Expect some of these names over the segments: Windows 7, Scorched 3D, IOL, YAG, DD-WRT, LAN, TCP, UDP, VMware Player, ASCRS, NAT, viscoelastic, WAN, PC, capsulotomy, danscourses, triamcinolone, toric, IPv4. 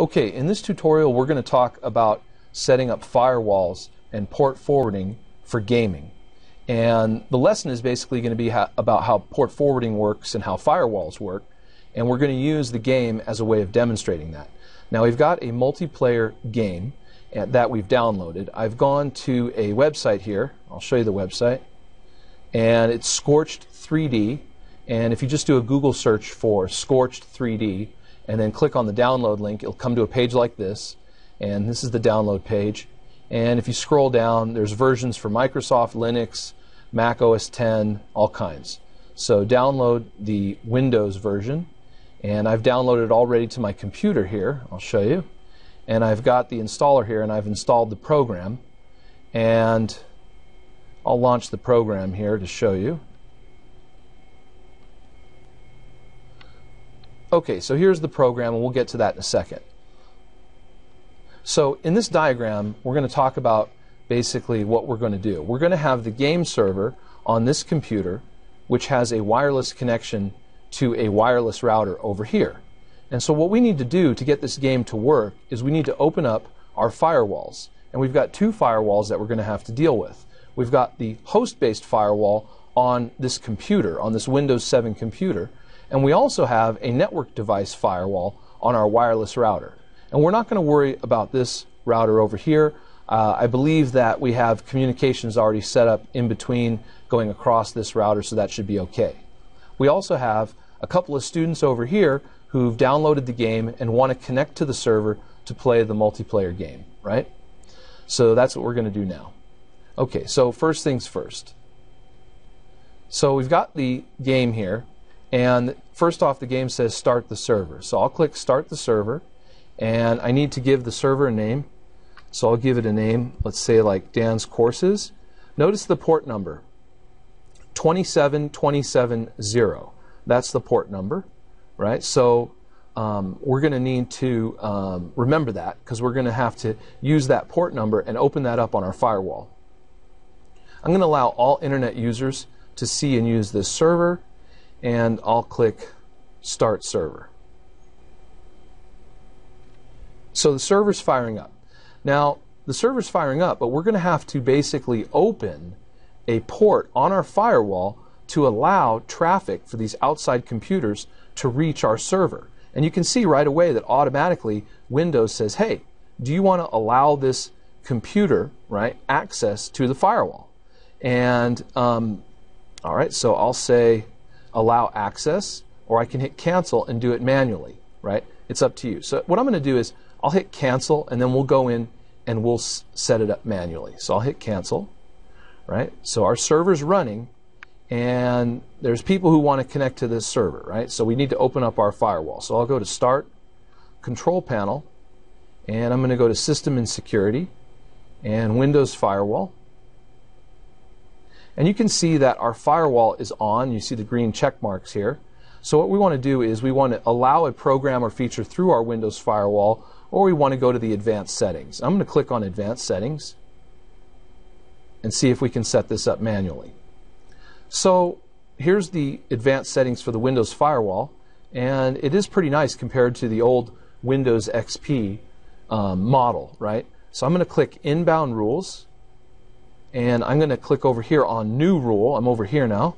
Okay, in this tutorial we're going to talk about setting up firewalls and port forwarding for gaming. And the lesson is basically going to be about how port forwarding works and how firewalls work, and we're going to use the game as a way of demonstrating that. Now, we've got a multiplayer game that we've downloaded. I've gone to a website here. I'll show you the website. And it's Scorched 3D. And if you just do a Google search for Scorched 3D and then click on the download link, it'll come to a page like this. And this is the download page. And if you scroll down, there's versions for Microsoft, Linux, Mac OS X, all kinds. So download the Windows version. And I've downloaded it already to my computer here. I'll show you. And I've got the installer here, and I've installed the program. And I'll launch the program here to show you. Okay, so here's the program, and we'll get to that in a second. So in this diagram, we're going to talk about basically what we're going to do. We're going to have the game server on this computer, which has a wireless connection to a wireless router over here. And so what we need to do to get this game to work is we need to open up our firewalls. And we've got two firewalls that we're going to have to deal with. We've got the host-based firewall on this computer, on this Windows 7 computer. And we also have a network device firewall on our wireless router. And we're not going to worry about this router over here. I believe that we have communications already set up in between going across this router, so that should be okay. We also have a couple of students over here who've downloaded the game and want to connect to the server to play the multiplayer game, right? So that's what we're going to do now. Okay, so first things first. So we've got the game here, and first off, the game says start the server. So I'll click start the server, and I need to give the server a name. So I'll give it a name, let's say like Dan's Courses. Notice the port number, 27270. That's the port number. Right? So we're going to need to remember that, because we're going to have to use that port number and open that up on our firewall. I'm going to allow all internet users to see and use this server, and I'll click Start Server. So the server's firing up. Now, the server's firing up, but we're going to have to basically open a port on our firewall to allow traffic for these outside computers to reach our server. And you can see right away that automatically Windows says, hey, do you want to allow this computer, right, access to the firewall? And all right, so I'll say allow access, or I can hit cancel and do it manually, right? It's up to you. So what I'm going to do is I'll hit cancel, and then we'll go in and we'll set it up manually. So I'll hit cancel, right? So our server's running, and there's people who want to connect to this server, right? So we need to open up our firewall. So I'll go to Start, Control Panel, and I'm going to go to System and Security, and Windows Firewall. And you can see that our firewall is on. You see the green check marks here. So what we want to do is we want to allow a program or feature through our Windows firewall, or we want to go to the Advanced Settings. I'm going to click on Advanced Settings and see if we can set this up manually. So here's the advanced settings for the Windows firewall, and it is pretty nice compared to the old Windows XP model, right? So I'm going to click Inbound Rules, and I'm going to click over here on New Rule. I'm over here now.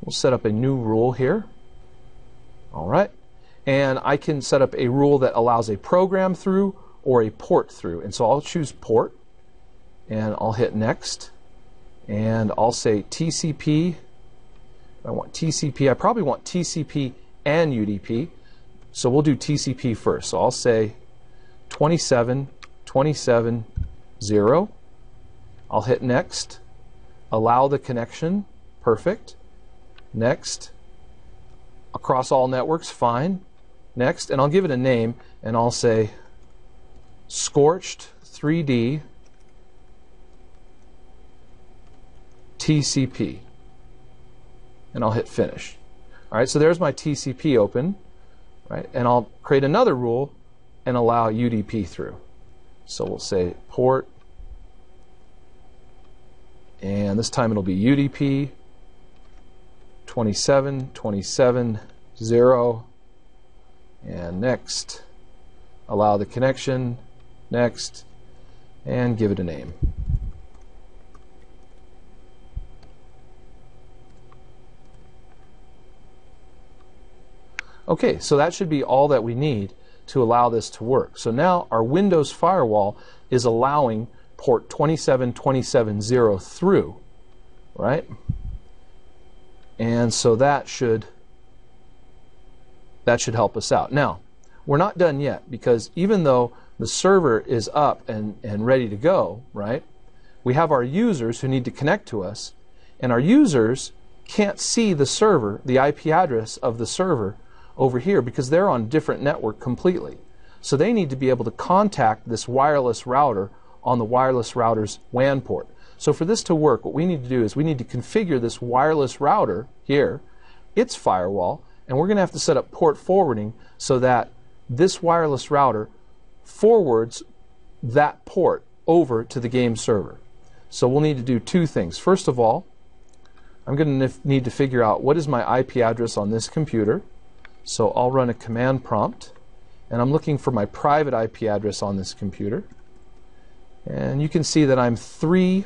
We'll set up a new rule here. All right. And I can set up a rule that allows a program through or a port through. And so I'll choose port, and I'll hit Next. And I'll say TCP. I want TCP. I probably want TCP and UDP. So we'll do TCP first. So I'll say 27270. I'll hit Next. Allow the connection. Perfect. Next. Across all networks. Fine. Next. And I'll give it a name. And I'll say Scorched 3D. TCP, and I'll hit finish. All right, so there's my TCP open, right? And I'll create another rule and allow UDP through. So we'll say port, and this time it'll be UDP 27270, and next, allow the connection, next, and give it a name. Okay, so that should be all that we need to allow this to work. So now our Windows firewall is allowing port 27270 through, right? And so that should help us out. Now, we're not done yet, because even though the server is up and ready to go, right, we have our users who need to connect to us, and our users can't see the server, the IP address of the server over here, because they're on a different network completely. So they need to be able to contact this wireless router on the wireless router's WAN port. So for this to work, what we need to do is we need to configure this wireless router here, its firewall, and we're going to have to set up port forwarding so that this wireless router forwards that port over to the game server. So we'll need to do two things. First of all, I'm going to need to figure out what is my IP address on this computer. So I'll run a command prompt, and I'm looking for my private IP address on this computer. And you can see that I'm 3.145,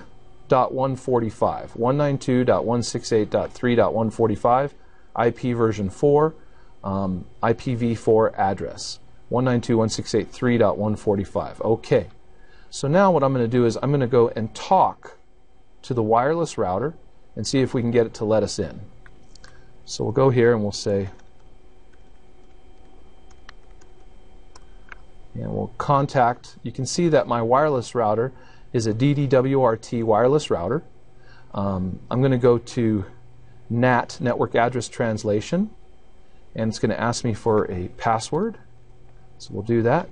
192.168.3.145, IP version 4, IPv4 address, 192.168.3.145. Okay, so now what I'm going to do is I'm going to go and talk to the wireless router and see if we can get it to let us in. So we'll go here and we'll say, and we'll contact. You can see that my wireless router is a DD-WRT wireless router. I'm going to go to NAT, Network Address Translation, and it's going to ask me for a password. So we'll do that.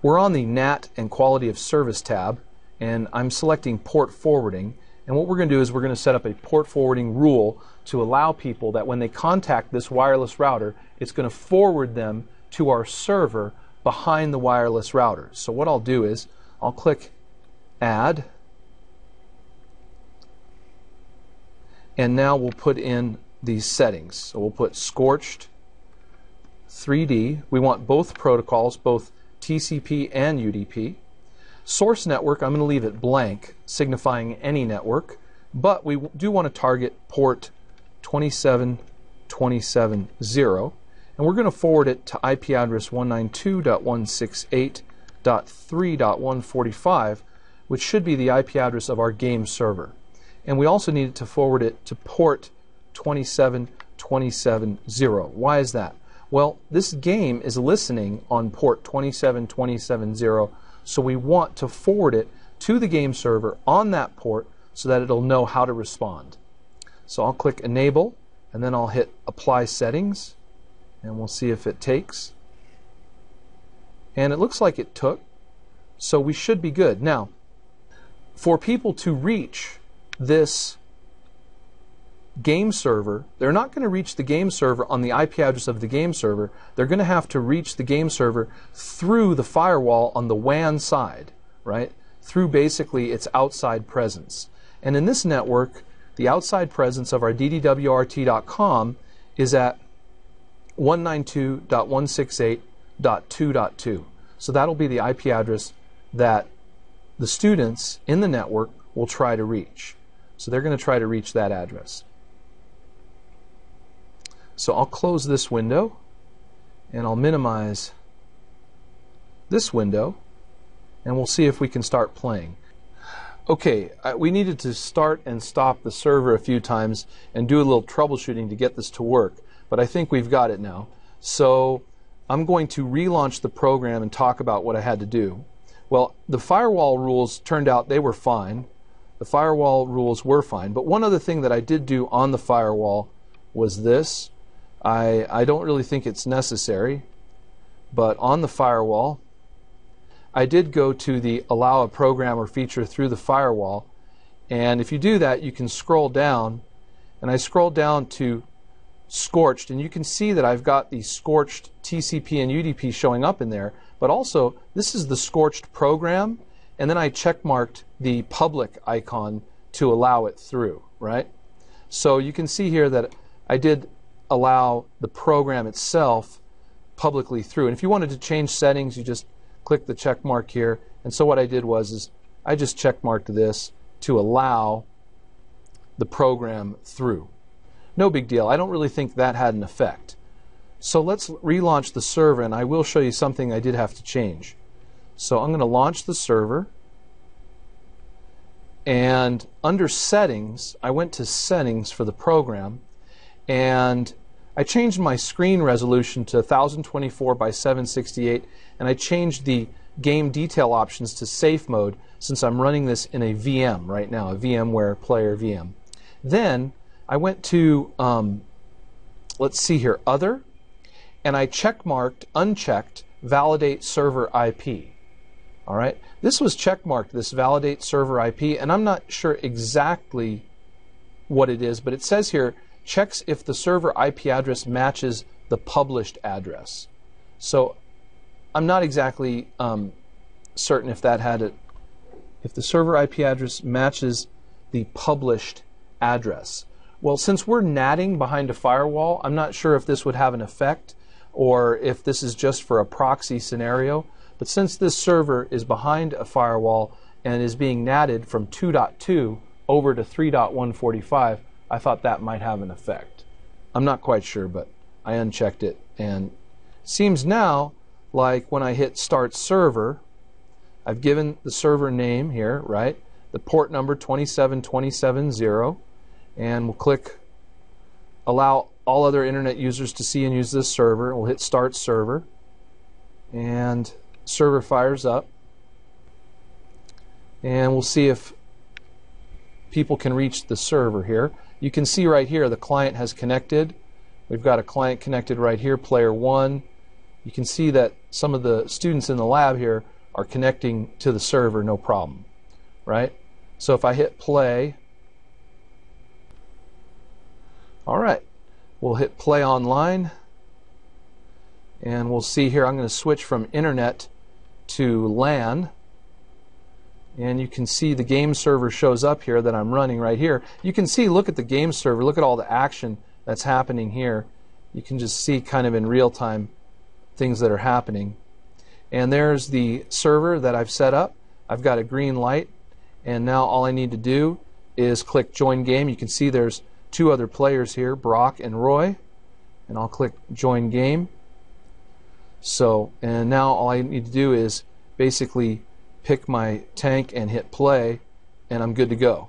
We're on the NAT and Quality of Service tab, and I'm selecting Port Forwarding. And what we're going to do is we're going to set up a port forwarding rule to allow people that when they contact this wireless router, it's going to forward them to our server behind the wireless router. So what I'll do is I'll click Add, and now we'll put in these settings. So we'll put Scorched 3D. We want both protocols, both TCP and UDP. Source network, I'm going to leave it blank, signifying any network, but we do want to target port 27270, and we're going to forward it to IP address 192.168.3.145, which should be the IP address of our game server. And we also need to forward it to port 27270. Why is that? Well, this game is listening on port 27270. So we want to forward it to the game server on that port so that it'll know how to respond. So I'll click Enable, and then I'll hit Apply Settings, and we'll see if it takes. And it looks like it took, so we should be good. Now, for people to reach this game server, they're not going to reach the game server on the IP address of the game server. They're going to have to reach the game server through the firewall on the WAN side, right? Through basically its outside presence. And in this network, the outside presence of our DDWRT.com is at 192.168.2.2. So that'll be the IP address that the students in the network will try to reach. So they're going to try to reach that address. So I'll close this window, and I'll minimize this window, and we'll see if we can start playing. Okay, we needed to start and stop the server a few times and do a little troubleshooting to get this to work, but I think we've got it now. So I'm going to relaunch the program and talk about what I had to do. Well, the firewall rules turned out they were fine. The firewall rules were fine, but one other thing that I did do on the firewall was this. I don't really think it's necessary, but on the firewall, I did go to the allow a program or feature through the firewall, and if you do that, you can scroll down, and I scroll down to Scorched, and you can see that I've got the Scorched TCP and UDP showing up in there, but also this is the Scorched program, and then I checkmarked the public icon to allow it through, right? So you can see here that I did allow the program itself publicly through. And if you wanted to change settings, you just click the check mark here. And so what I did was I just check marked this to allow the program through. No big deal. I don't really think that had an effect. So let's relaunch the server, and I will show you something I did have to change. So I'm going to launch the server, and under settings, I went to settings for the program, and I changed my screen resolution to 1024 by 768, and I changed the game detail options to safe mode, since I'm running this in a VM right now, a VMware Player VM. Then I went to, let's see here, Other, and I checkmarked, unchecked, Validate Server IP. All right, this was checkmarked, this Validate Server IP, and I'm not sure exactly what it is, but it says here, checks if the server IP address matches the published address. So I'm not exactly certain if that had it. If the server IP address matches the published address. Well, since we're NATing behind a firewall, I'm not sure if this would have an effect or if this is just for a proxy scenario. But since this server is behind a firewall and is being NATed from 2.2 over to 3.145, I thought that might have an effect. I'm not quite sure, but I unchecked it, and seems now like when I hit Start Server, I've given the server name here, right? The port number 27270, and we'll click Allow all other internet users to see and use this server. We'll hit Start Server, and server fires up, and we'll see if people can reach the server here. You can see right here the client has connected. We've got a client connected right here, Player 1. You can see that some of the students in the lab here are connecting to the server, no problem, right? So if I hit play, all right, we'll hit play online, and we'll see here I'm going to switch from internet to LAN, and you can see the game server shows up here that I'm running right here. You can see, look at the game server, look at all the action that's happening here. You can just see kind of in real time things that are happening. And there's the server that I've set up. I've got a green light, and now all I need to do is click Join Game. You can see there's two other players here, Brock and Roy, and I'll click Join Game. So, and now all I need to do is basically pick my tank and hit play, and I'm good to go.